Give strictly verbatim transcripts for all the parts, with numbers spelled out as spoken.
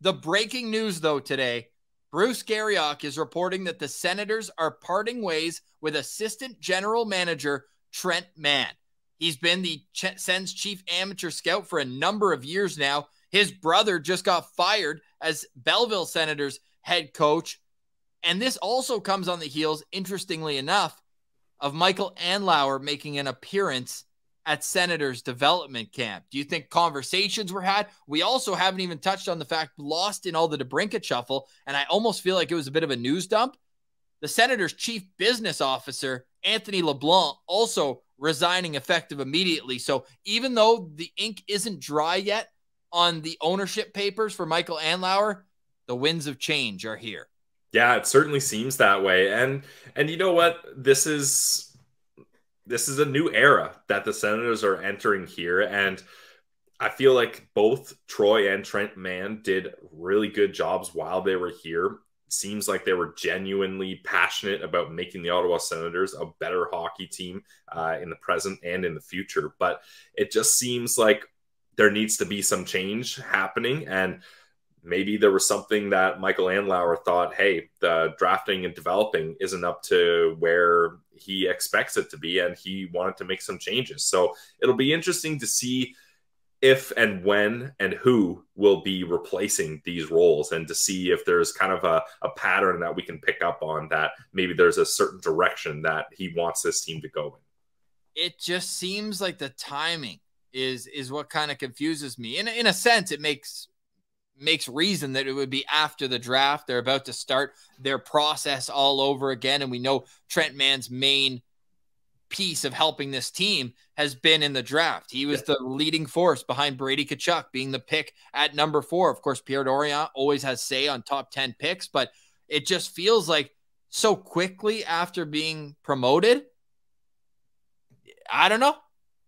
The breaking news, though, today, Bruce Garriock is reporting that the Senators are parting ways with assistant general manager Trent Mann. He's been the Ch- Sens chief amateur scout for a number of years now. His brother just got fired as Belleville Senators head coach. And this also comes on the heels, interestingly enough, of Michael Anlauer making an appearance at Senators development camp. Do you think conversations were had? We also haven't even touched on the fact lost in all the Debrinca shuffle, and I almost feel like it was a bit of a news dump. The Senators' chief business officer, Anthony LeBlanc, also resigning effective immediately. So even though the ink isn't dry yet on the ownership papers for Michael Anlauer, the winds of change are here. Yeah, it certainly seems that way. And and you know what? This is this is a new era that the Senators are entering here. And I feel like both Troy and Trent Mann did really good jobs while they were here. It seems like they were genuinely passionate about making the Ottawa Senators a better hockey team uh, in the present and in the future. But it just seems like there needs to be some change happening. And maybe there was something that Michael Anlauer thought, hey, the drafting and developing isn't up to where he expects it to be, and he wanted to make some changes. So it'll be interesting to see if and when and who will be replacing these roles, and to see if there's kind of a, a pattern that we can pick up on, that maybe there's a certain direction that he wants this team to go in. It just seems like the timing is is what kind of confuses me. In, in a sense, it makes... makes reason that it would be after the draft. They're about to start their process all over again. And we know Trent Mann's main piece of helping this team has been in the draft. He was yeah. the leading force behind Brady Tkachuk being the pick at number four. Of course, Pierre Dorion always has say on top ten picks, but it just feels like so quickly after being promoted, I don't know.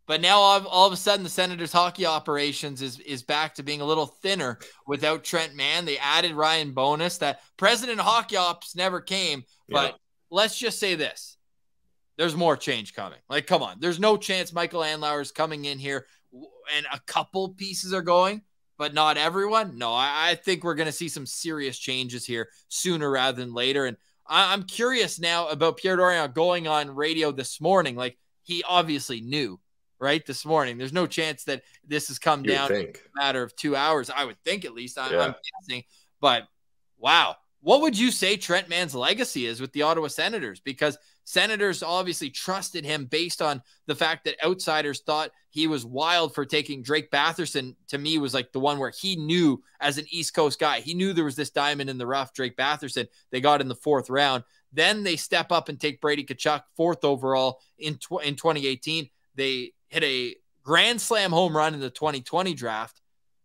But now all, all of a sudden the Senators hockey operations is, is back to being a little thinner without Trent Mann. They added Ryan Bonus. That president of hockey ops never came, but yeah. let's just say this. There's more change coming. Like, come on. There's no chance Michael Anlauer is coming in here and a couple pieces are going, but not everyone. No, I, I think we're going to see some serious changes here sooner rather than later. And I, I'm curious now about Pierre Dorion going on radio this morning. Like, he obviously knew. Right this morning, there's no chance that this has come you down in a matter of two hours. I would think, at least, I'm, yeah. I'm guessing. But wow, what would you say Trent Mann's legacy is with the Ottawa Senators? Because Senators obviously trusted him based on the fact that outsiders thought he was wild for taking Drake Batherson. To me, was like the one where he knew, as an East Coast guy, he knew there was this diamond in the rough. Drake Batherson, they got in the fourth round. Then they step up and take Brady Tkachuk fourth overall in tw in twenty eighteen. They hit a grand slam home run in the twenty twenty draft,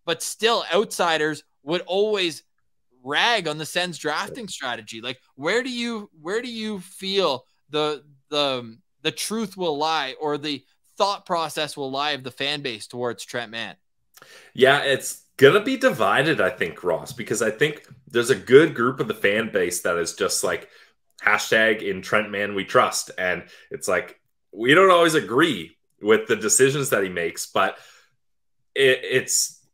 but still outsiders would always rag on the Sens drafting strategy. Like, where do you, where do you feel the, the, the truth will lie, or the thought process will lie of the fan base towards Trent Mann? Yeah, it's going to be divided, I think, Ross, because I think there's a good group of the fan base that is just like, hashtag in Trent Mann we trust. And it's like, we don't always agree with the decisions that he makes, but it, it's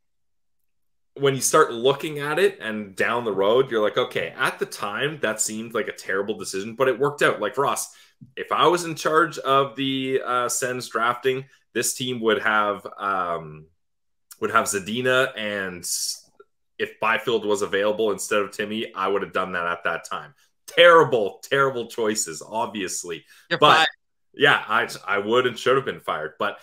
when you start looking at it and down the road, you're like, okay, at the time that seemed like a terrible decision, but it worked out. Like, Ross, if I was in charge of the uh, Sens drafting, this team would have, um, would have Zadina, and if Byfield was available instead of Timmy, I would have done that at that time. Terrible, terrible choices, obviously. You're but fine. Yeah, I, I would and should have been fired. But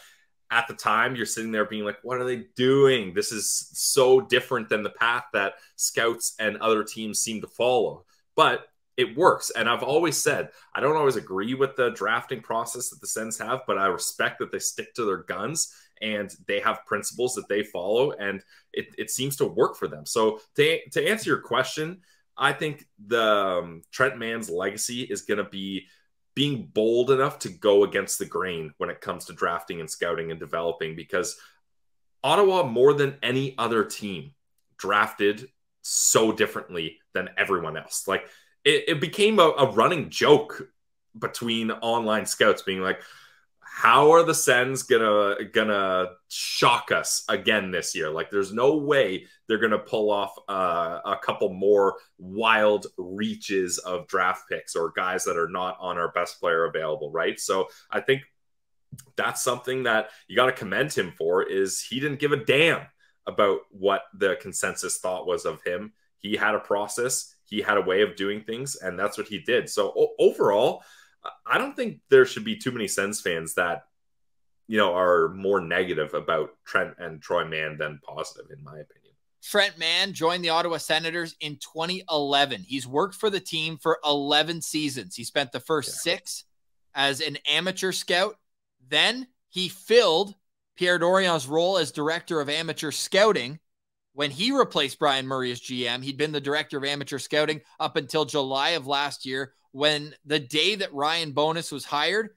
at the time, you're sitting there being like, what are they doing? This is so different than the path that scouts and other teams seem to follow. But it works. And I've always said, I don't always agree with the drafting process that the Sens have, but I respect that they stick to their guns and they have principles that they follow. And it, it seems to work for them. So to, to answer your question, I think the um, Trent Mann's legacy is going to be being bold enough to go against the grain when it comes to drafting and scouting and developing, because Ottawa, more than any other team, drafted so differently than everyone else. Like, it, it became a, a running joke between online scouts being like, how are the Sens gonna gonna shock us again this year? Like, there's no way they're gonna pull off uh, a couple more wild reaches of draft picks or guys that are not on our best player available, right? So I think that's something that you got to commend him for, is he didn't give a damn about what the consensus thought was of him. He had a process, he had a way of doing things, and that's what he did. So overall, I don't think there should be too many Sens fans that, you know, are more negative about Trent and Troy Mann than positive, in my opinion. Trent Mann joined the Ottawa Senators in twenty eleven. He's worked for the team for eleven seasons. He spent the first yeah. six as an amateur scout. Then he filled Pierre Dorion's role as director of amateur scouting. When he replaced Brian Murray as G M, he'd been the director of amateur scouting up until July of last year, when the day that Ryan Bonus was hired,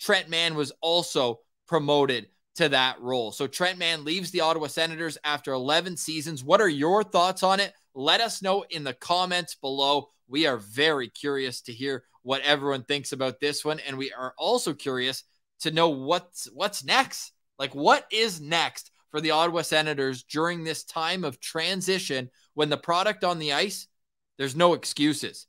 Trent Mann was also promoted to that role. So Trent Mann leaves the Ottawa Senators after eleven seasons. What are your thoughts on it? Let us know in the comments below. We are very curious to hear what everyone thinks about this one. And we are also curious to know what's, what's next. Like, what is next for the Ottawa Senators during this time of transition when the product on the ice, there's no excuses.